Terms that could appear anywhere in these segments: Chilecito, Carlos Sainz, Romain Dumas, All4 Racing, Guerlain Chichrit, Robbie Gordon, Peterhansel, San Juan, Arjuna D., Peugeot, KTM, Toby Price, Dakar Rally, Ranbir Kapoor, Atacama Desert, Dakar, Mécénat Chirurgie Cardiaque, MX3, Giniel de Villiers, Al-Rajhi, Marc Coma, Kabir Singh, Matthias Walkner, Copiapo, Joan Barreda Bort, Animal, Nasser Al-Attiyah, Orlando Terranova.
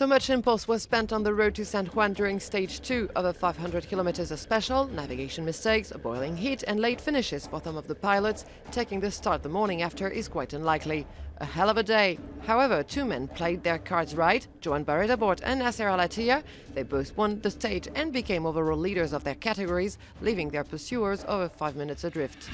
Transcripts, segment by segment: So much impulse was spent on the road to San Juan during stage 2 of a 500 kilometers of special, navigation mistakes, a boiling heat and late finishes for some of the pilots. Taking the start the morning after is quite unlikely. A hell of a day. However, two men played their cards right, Joan Barreda Bort and Nasser Al-Attiyah. They both won the stage and became overall leaders of their categories, leaving their pursuers over 5 minutes adrift.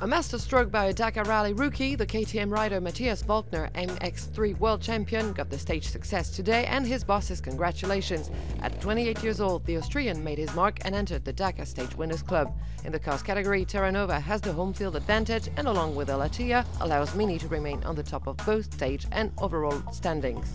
A masterstroke by a Dakar Rally rookie, the KTM rider Matthias Walkner, MX3 world champion, got the stage success today and his boss's congratulations. At 28 years old, the Austrian made his mark and entered the Dakar Stage Winners Club. In the cars category, Terranova has the home field advantage and along with Al-Attiyah, allows Mini to remain on the top of both stage and overall standings.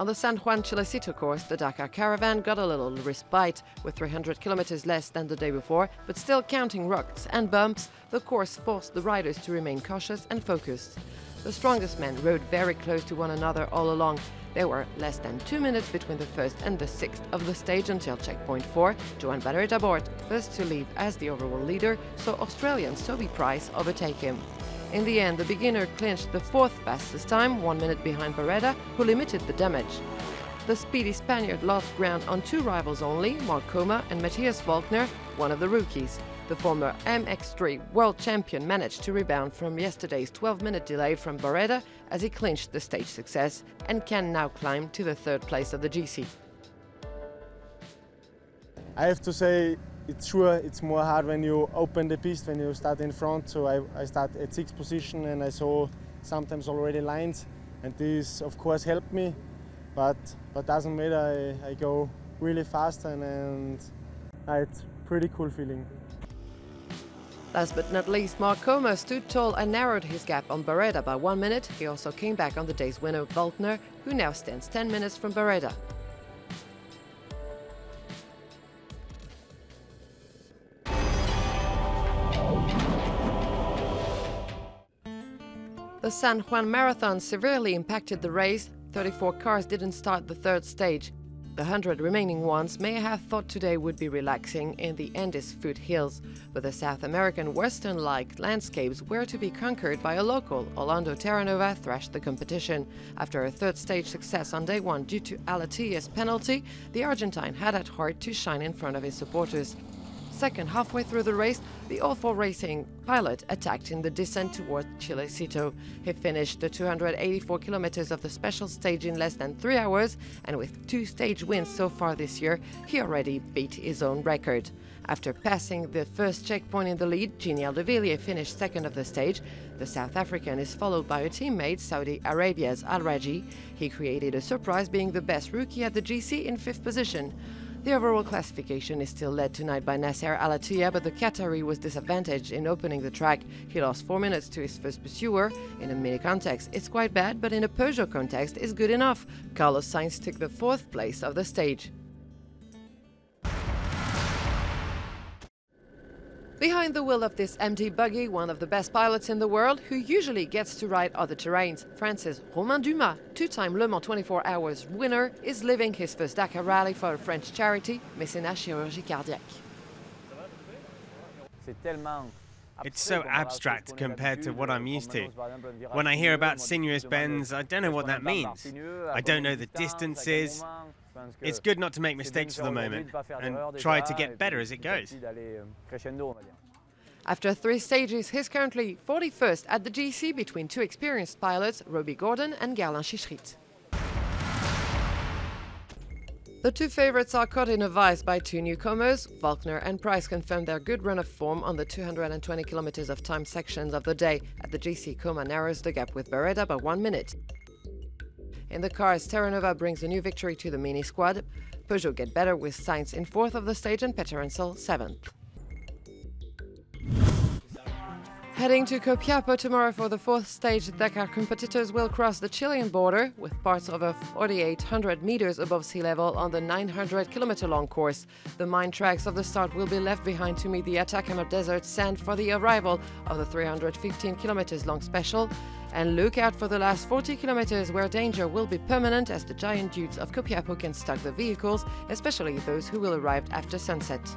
On the San Juan Chilecito course, the Dakar caravan got a little respite. With 300 kilometers less than the day before, but still counting rocks and bumps, the course forced the riders to remain cautious and focused. The strongest men rode very close to one another all along. There were less than 2 minutes between the first and the sixth of the stage until checkpoint 4. Joan Barreda Bort, first to leave as the overall leader, saw Australian Toby Price overtake him. In the end, the beginner clinched the fourth fastest time, 1 minute behind Barreda, who limited the damage. The speedy Spaniard lost ground on two rivals only, Marc Coma and Matthias Walkner, one of the rookies. The former MX3 world champion managed to rebound from yesterday's 12-minute delay from Barreda as he clinched the stage success and can now climb to the third place of the GC. I have to say, it's more hard when you open the piste, when you start in front. So I start at 6th position and I saw sometimes already lines, and this of course helped me, but doesn't matter, I go really fast and it's pretty cool feeling. Last but not least, Marc Coma stood tall and narrowed his gap on Barreda by 1 minute. He also came back on the day's winner, Walkner, who now stands 10 minutes from Barreda. The San Juan Marathon severely impacted the race. 34 cars didn't start the third stage. The 100 remaining ones may have thought today would be relaxing in the Andes foothills, but the South American western-like landscapes were to be conquered by a local. Orlando Terranova thrashed the competition. After a third stage success on day one due to Al-Attiyah's penalty, the Argentine had at heart to shine in front of his supporters. Second, halfway through the race, the All4 Racing pilot attacked in the descent towards Chilecito. He finished the 284 kilometers of the special stage in less than 3 hours, and with 2 stage wins so far this year, he already beat his own record. After passing the first checkpoint in the lead, Giniel de Villiers finished second of the stage. The South African is followed by a teammate, Saudi Arabia's Al-Rajhi. He created a surprise, being the best rookie at the GC in 5th position. The overall classification is still led tonight by Nasser Al-Attiyah, but the Qatari was disadvantaged in opening the track. He lost 4 minutes to his first pursuer. In a Mini context, it's quite bad, but in a Peugeot context, it's good enough. Carlos Sainz took the 4th place of the stage. Behind the wheel of this empty buggy, one of the best pilots in the world, who usually gets to ride other terrains, France's Romain Dumas, two-time Le Mans 24 Hours winner, is living his first Dakar Rally for a French charity, Mécénat Chirurgie Cardiaque. It's so abstract compared to what I'm used to. When I hear about sinuous bends, I don't know what that means. I don't know the distances. It's good not to make mistakes for the moment and try to get better as it goes. After 3 stages, he's currently 41st at the GC between 2 experienced pilots, Robbie Gordon and Guerlain Chichrit. The two favorites are caught in a vice by 2 newcomers. Walkner and Price confirmed their good run of form on the 220 kilometers of time sections of the day. At the GC, Coma narrows the gap with Barreda by 1 minute. In the cars, Terranova brings a new victory to the Mini squad. Peugeot get better with Sainz in 4th of the stage and Peterhansel 7th. Heading to Copiapo tomorrow for the 4th stage, Dakar competitors will cross the Chilean border with parts over 4,800 meters above sea level on the 900-kilometer-long course. The mine tracks of the start will be left behind to meet the Atacama Desert sand for the arrival of the 315 kilometers-long special. And look out for the last 40 kilometers, where danger will be permanent as the giant dunes of Copiapo can stuck the vehicles, especially those who will arrive after sunset.